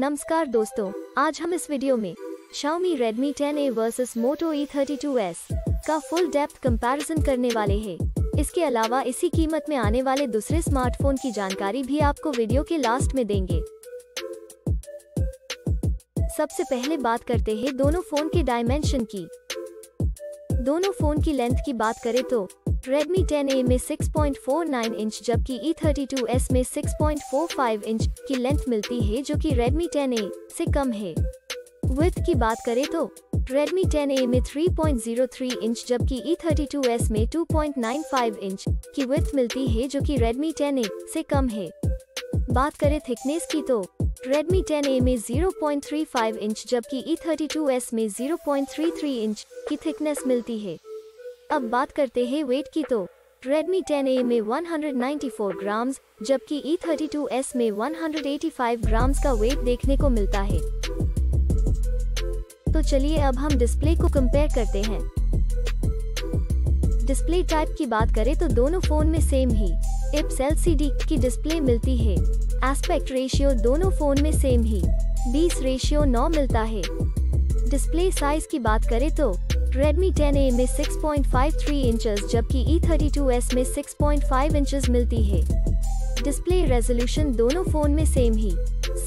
नमस्कार दोस्तों, आज हम इस वीडियो में Xiaomi Redmi 10A versus Moto E32S का फुल डेप्थ कंपैरिजन करने वाले हैं। इसके अलावा इसी कीमत में आने वाले दूसरे स्मार्टफोन की जानकारी भी आपको वीडियो के लास्ट में देंगे। सबसे पहले बात करते हैं दोनों फोन के डायमेंशन की। दोनों फोन की लेंथ की बात करें तो Redmi 10A में 6.49 इंच जबकि E32S में 6.45 इंच की लेंथ मिलती है, जो कि Redmi 10A से कम है। विड्थ की बात करें तो Redmi 10A में 3.03 इंच जबकि E32S में 2.95 इंच की विड्थ मिलती है, जो कि Redmi 10A से कम है। बात करें थिकनेस की तो Redmi 10A में 0.35 इंच जबकि E32S में 0.33 इंच की थिकनेस मिलती है। अब बात करते हैं वेट की तो Redmi 10A में 194 ग्राम्स जबकि E32S में 185 ग्राम्स का वेट देखने को मिलता है। तो चलिए अब हम डिस्प्ले को कंपेयर करते हैं। डिस्प्ले टाइप की बात करें तो दोनों फोन में सेम ही IPS LCD की डिस्प्ले मिलती है। एस्पेक्ट रेशियो दोनों फोन में सेम ही 20:9 मिलता है। डिस्प्ले साइज की बात करें तो Redmi 10A में 6.53 इंचेस जबकि E32S में 6.5 इंचेस मिलती है। डिस्प्ले रेजोल्यूशन दोनों फोन में सेम ही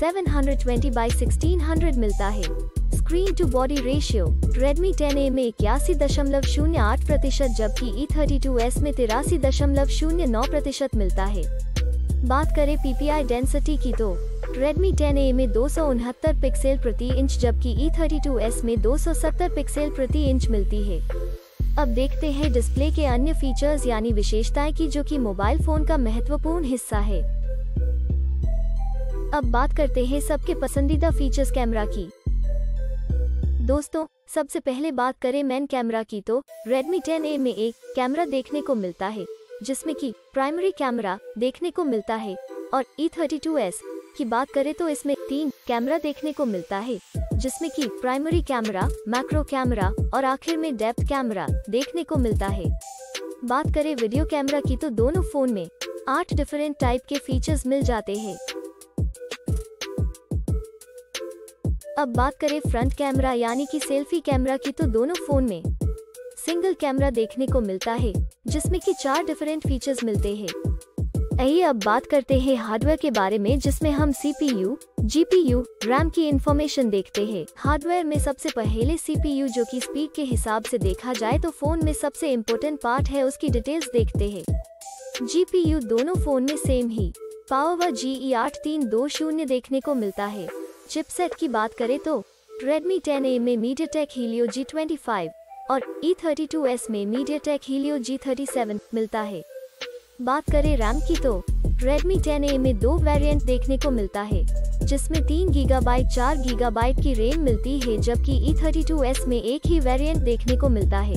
720x1600 मिलता है। Screen to body ratio Redmi 10A में 81.08% जबकि E32S में 83.09% मिलता है। बात करें PPI डेंसिटी की तो Redmi 10A में 269 पिक्सल प्रति इंच जबकि E32S में 270 पिक्सल प्रति इंच मिलती है। अब देखते हैं डिस्प्ले के अन्य फीचर्स यानी विशेषताएं की, जो कि मोबाइल फोन का महत्वपूर्ण हिस्सा है। अब बात करते हैं सबके पसंदीदा फीचर्स कैमरा की। दोस्तों, सबसे पहले बात करें मेन कैमरा की तो Redmi 10A में एक कैमरा देखने को मिलता है, जिसमें की प्राइमरी कैमरा देखने को मिलता है, और E32S की बात करें तो इसमें 3 कैमरा देखने को मिलता है, जिसमें कि प्राइमरी कैमरा, मैक्रो कैमरा और आखिर में डेप्थ कैमरा देखने को मिलता है। बात करें वीडियो कैमरा की तो दोनों फोन में 8 डिफरेंट टाइप के फीचर्स मिल जाते हैं। अब बात करें फ्रंट कैमरा यानी कि सेल्फी कैमरा की तो दोनों फोन में सिंगल कैमरा देखने को मिलता है, जिसमें कि 4 डिफरेंट फीचर्स मिलते हैं। आइए अब बात करते हैं हार्डवेयर के बारे में, जिसमें हम CPU, GPU, RAM की इंफॉर्मेशन देखते हैं। हार्डवेयर में सबसे पहले CPU, जो कि स्पीड के हिसाब से देखा जाए तो फोन में सबसे इम्पोर्टेंट पार्ट है, उसकी डिटेल्स देखते हैं। GPU दोनों फोन में सेम ही पावर GE8320 देखने को मिलता है। चिपसेट की बात करें तो Redmi 10A में MediaTek Helio G25 और E32S में MediaTek Helio G37 मिलता है। बात करें रैम की तो Redmi 10A में 2 वेरिएंट देखने को मिलता है, जिसमें 3 GB 4 GB की रैम मिलती है, जबकि E32S में एक ही वेरिएंट देखने को मिलता है,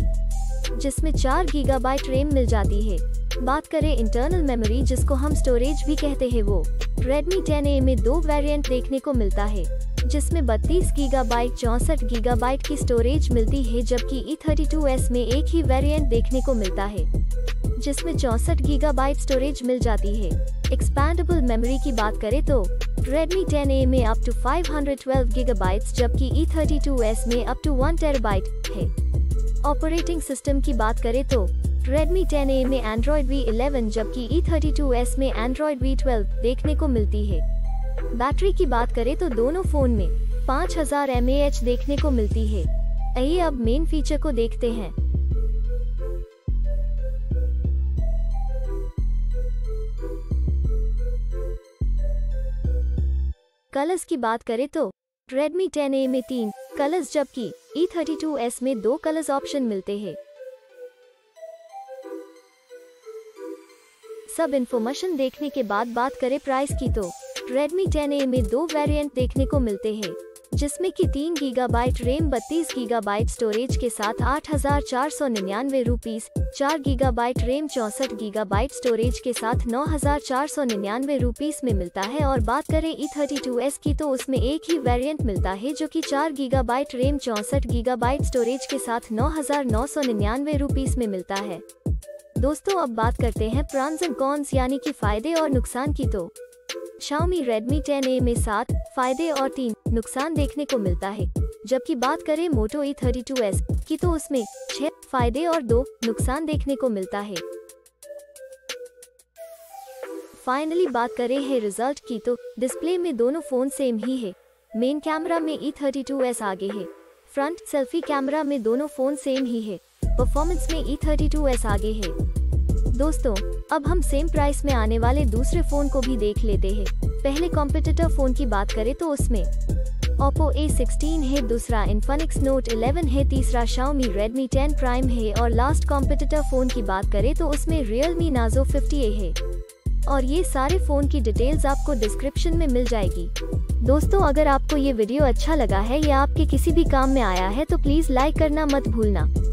जिसमें 4 GB रैम मिल जाती है। बात करें इंटरनल मेमोरी, जिसको हम स्टोरेज भी कहते हैं, वो Redmi 10A में 2 वेरिएंट देखने को मिलता है, जिसमें 32 GB 64 GB की स्टोरेज मिलती है, जबकि E32S में एक ही वेरिएंट देखने को मिलता है, जिसमें 64 GB स्टोरेज मिल जाती है। एक्सपैंडेबल मेमोरी की बात करें तो Redmi 10A में अप टू 512 GB जबकि E32S में अप टू 1 TB है। ऑपरेटिंग सिस्टम की बात करें तो Redmi 10A में Android V11 जबकि E32S में Android V12 देखने को मिलती है। बैटरी की बात करें तो दोनों फोन में 5000 mAh देखने को मिलती है। आइए अब मेन फीचर को देखते हैं। कलर्स की बात करें तो Redmi 10A में 3 कलर्स जबकि E32S में 2 कलर्स ऑप्शन मिलते हैं। सब इंफॉर्मेशन देखने के बाद बात करें प्राइस की तो Redmi 10A में 2 वेरिएंट देखने को मिलते हैं, जिसमें कि 3 GB रैम 32 GB स्टोरेज के साथ 8,499 rupees, 4 GB RAM 64 GB storage के साथ 9,499 रुपीज में मिलता है। और बात करें E32S की तो उसमें एक ही वेरिएंट मिलता है, जो कि 4 GB रैम 64 GB स्टोरेज के साथ 9,999 रुपीज में मिलता है। दोस्तों, अब बात करते हैं प्रॉन्स एंड कॉन्स यानी कि फायदे और नुकसान की तो Xiaomi Redmi 10A में 7 फायदे और 3 नुकसान देखने को मिलता है। जबकि बात करें Moto E32S की तो उसमें 6 फायदे और 2 नुकसान देखने को मिलता है। फाइनली बात करें है रिजल्ट की तो डिस्प्ले में दोनों फोन सेम ही है। मेन कैमरा में E32S आगे है। फ्रंट सेल्फी कैमरा में दोनों फोन सेम ही है। परफॉर्मेंस में E32S आगे है। दोस्तों, अब हम सेम प्राइस में आने वाले दूसरे फोन को भी देख लेते हैं। पहले कॉम्पिटिटर फोन की बात करें तो उसमें Oppo A16 है, दूसरा Infinix Note 11 है, तीसरा Xiaomi Redmi 10 Prime है और लास्ट कॉम्पिटिटर फोन की बात करें तो उसमें Realme Narzo 50e है। और ये सारे फोन की डिटेल्स आपको डिस्क्रिप्शन में मिल जाएगी। दोस्तों, अगर आपको ये वीडियो अच्छा लगा है या आपके किसी भी काम में आया है तो प्लीज लाइक करना मत भूलना।